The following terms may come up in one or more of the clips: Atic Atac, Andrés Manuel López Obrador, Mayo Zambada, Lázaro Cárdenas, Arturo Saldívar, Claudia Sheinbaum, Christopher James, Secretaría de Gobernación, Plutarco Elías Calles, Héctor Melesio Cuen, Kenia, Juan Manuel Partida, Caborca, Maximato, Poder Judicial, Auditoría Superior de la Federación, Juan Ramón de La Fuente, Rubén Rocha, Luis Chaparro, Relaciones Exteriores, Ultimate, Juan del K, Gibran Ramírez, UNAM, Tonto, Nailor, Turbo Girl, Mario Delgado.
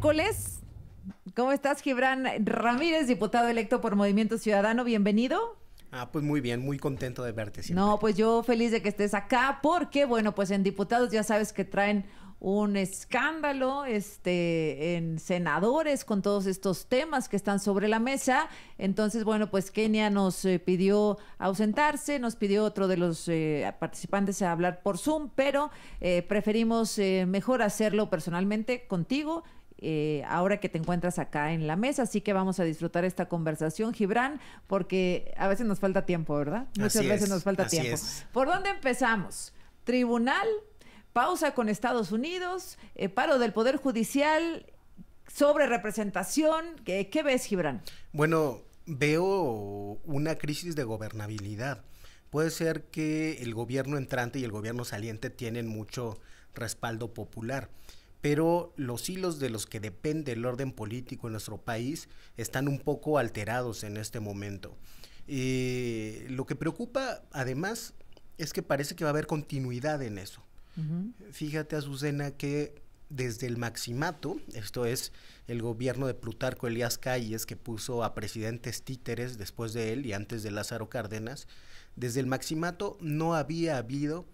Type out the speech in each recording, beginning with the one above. miércoles. ¿Cómo estás, Gibran Ramírez, diputado electo por Movimiento Ciudadano? Bienvenido. Ah, pues muy bien, muy contento de verte siempre. No, pues yo feliz de que estés acá porque, bueno, pues en diputados ya sabes que traen un escándalo, en senadores con todos estos temas que están sobre la mesa. Entonces, bueno, pues Kenia nos pidió ausentarse, nos pidió otro de los participantes a hablar por Zoom, pero preferimos mejor hacerlo personalmente contigo, ahora que te encuentras acá en la mesa, así que vamos a disfrutar esta conversación, Gibran, porque a veces nos falta tiempo, ¿verdad? Muchas veces nos falta tiempo. ¿Por dónde empezamos? Tribunal, pausa con Estados Unidos, paro del Poder Judicial, sobre representación. ¿Qué ves, Gibran? Bueno, veo una crisis de gobernabilidad. Puede ser que el gobierno entrante y el gobierno saliente tienen mucho respaldo popular, pero los hilos de los que depende el orden político en nuestro país están un poco alterados en este momento. Lo que preocupa, además, es que parece que va a haber continuidad en eso. Fíjate, Azucena, que desde el maximato, esto es el gobierno de Plutarco Elías Calles, que puso a presidentes títeres después de él y antes de Lázaro Cárdenas, desde el maximato no había habido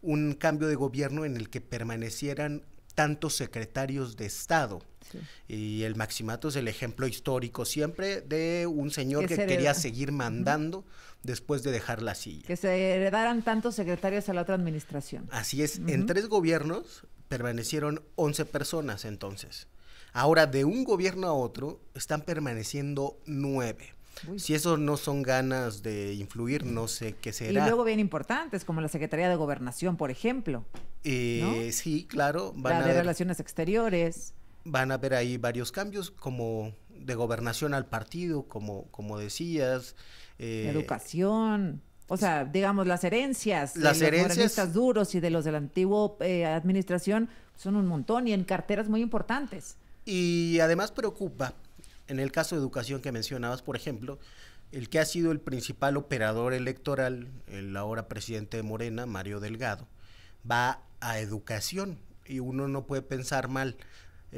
un cambio de gobierno en el que permanecieran tantos secretarios de Estado. Sí. Y el maximato es el ejemplo histórico siempre de un señor que quería seguir mandando después de dejar la silla. Que se heredaran tantos secretarios a la otra administración. Así es, en tres gobiernos permanecieron 11 personas entonces. Ahora, de un gobierno a otro, están permaneciendo 9. Uy. Si eso no son ganas de influir, no sé qué será. Y luego bien importantes, como la Secretaría de Gobernación, por ejemplo. ¿No? Sí, claro. La de Relaciones Exteriores. Van a haber ahí varios cambios, como de gobernación al partido, como decías. Educación, o sea, digamos, las herencias. Las herencias. De los morenistas duros y de los de la antigua administración son un montón y en carteras muy importantes. Y además preocupa, en el caso de educación que mencionabas, por ejemplo, el que ha sido el principal operador electoral, el ahora presidente de Morena, Mario Delgado, va a educación y uno no puede pensar mal,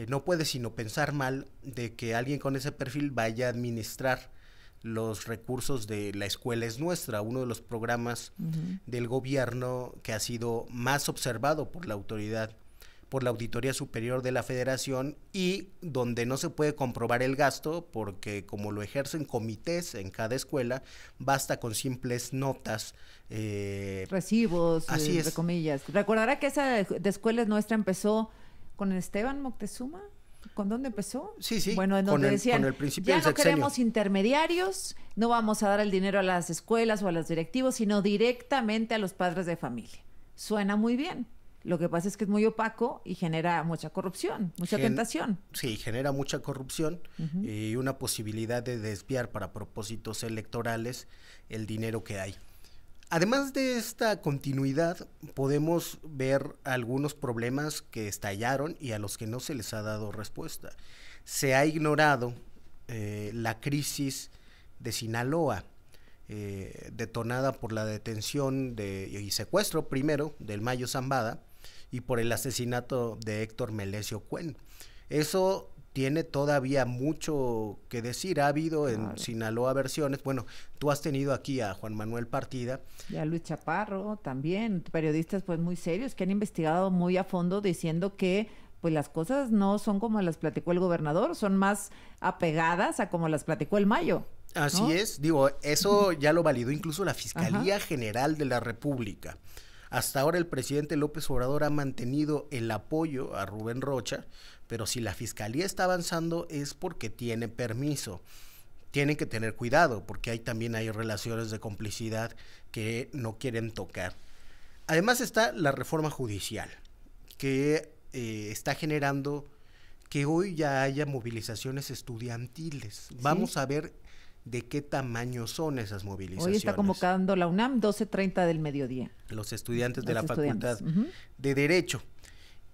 no puede sino pensar mal de que alguien con ese perfil vaya a administrar los recursos de La Escuela es Nuestra, uno de los programas del gobierno que ha sido más observado por la autoridad, por la Auditoría Superior de la Federación, y donde no se puede comprobar el gasto porque como lo ejercen comités en cada escuela, basta con simples notas. Recibos, así es. Entre comillas. ¿Recordará que esa de Escuela es Nuestra empezó con Esteban Moctezuma? ¿Con dónde empezó? Sí, sí, bueno, en donde decían, con el principio del sexenio. Ya no queremos intermediarios, no vamos a dar el dinero a las escuelas o a los directivos, sino directamente a los padres de familia. Suena muy bien. Lo que pasa es que es muy opaco y genera mucha corrupción, mucha tentación. Sí, genera mucha corrupción y una posibilidad de desviar para propósitos electorales el dinero que hay. Además de esta continuidad, podemos ver algunos problemas que estallaron y a los que no se les ha dado respuesta. Se ha ignorado la crisis de Sinaloa, detonada por la detención y secuestro primero del Mayo Zambada, y por el asesinato de Héctor Melesio Cuen. Eso tiene todavía mucho que decir. Ha habido en Sinaloa versiones. Bueno, tú has tenido aquí a Juan Manuel Partida. Y a Luis Chaparro también, periodistas pues muy serios que han investigado muy a fondo diciendo que pues las cosas no son como las platicó el gobernador, son más apegadas a como las platicó el Mayo. Así es, digo, eso ya lo validó incluso la Fiscalía General de la República. Hasta ahora el presidente López Obrador ha mantenido el apoyo a Rubén Rocha, pero si la Fiscalía está avanzando es porque tiene permiso. Tienen que tener cuidado porque también hay relaciones de complicidad que no quieren tocar. Además está la reforma judicial, que está generando que hoy ya haya movilizaciones estudiantiles. ¿Sí? Vamos a ver de qué tamaño son esas movilizaciones. Hoy está convocando la UNAM 12:30 del mediodía. Los estudiantes de la Facultad de Derecho.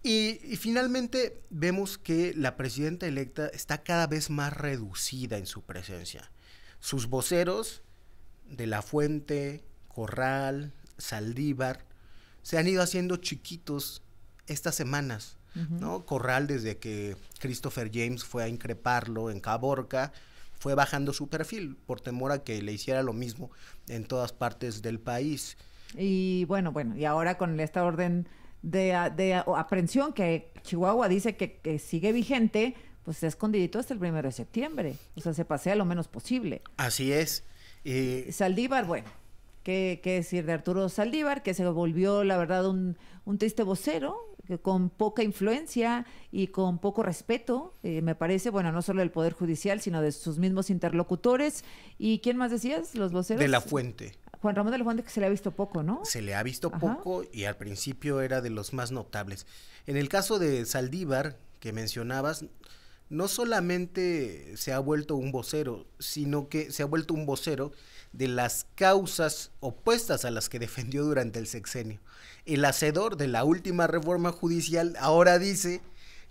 Y finalmente vemos que la presidenta electa está cada vez más reducida en su presencia. Sus voceros, de La Fuente, Corral, Saldívar, se han ido haciendo chiquitos estas semanas. ¿no? Corral, desde que Christopher James fue a increparlo en Caborca, fue bajando su perfil por temor a que le hiciera lo mismo en todas partes del país. Y bueno, y ahora con esta orden de aprehensión que Chihuahua dice que sigue vigente, pues está escondidito hasta el 1 de septiembre. O sea, se pasea lo menos posible. Así es. Saldívar, bueno, ¿qué decir de Arturo Saldívar? Que se volvió, la verdad, un triste vocero, con poca influencia y con poco respeto, me parece, bueno, no solo del Poder Judicial, sino de sus mismos interlocutores. ¿Y quién más decías? ¿Los voceros? De La Fuente. Juan Ramón de La Fuente, que se le ha visto poco, ¿no? Se le ha visto poco y al principio era de los más notables. En el caso de Saldívar, que mencionabas, no solamente se ha vuelto un vocero, sino que se ha vuelto un vocero de las causas opuestas a las que defendió durante el sexenio. El hacedor de la última reforma judicial ahora dice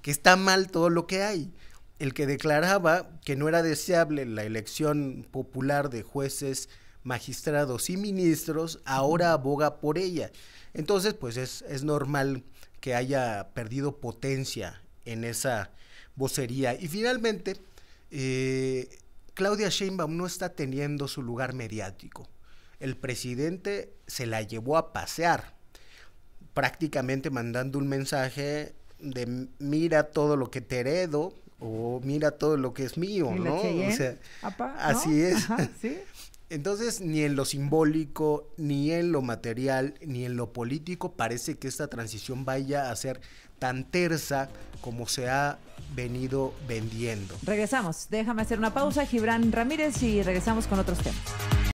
que está mal todo lo que hay. El que declaraba que no era deseable la elección popular de jueces, magistrados y ministros, ahora aboga por ella. Entonces, pues es normal que haya perdido potencia en esa vocería. Y finalmente, Claudia Sheinbaum no está teniendo su lugar mediático. El presidente se la llevó a pasear, prácticamente mandando un mensaje de mira todo lo que te heredo o mira todo lo que es mío, ¿no? O sea, ¿apa? ¿No? Así es. Ajá, ¿sí? Entonces, ni en lo simbólico, ni en lo material, ni en lo político parece que esta transición vaya a ser tan tersa como se ha venido vendiendo. Regresamos. Déjame hacer una pausa, Gibran Ramírez, y regresamos con otros temas.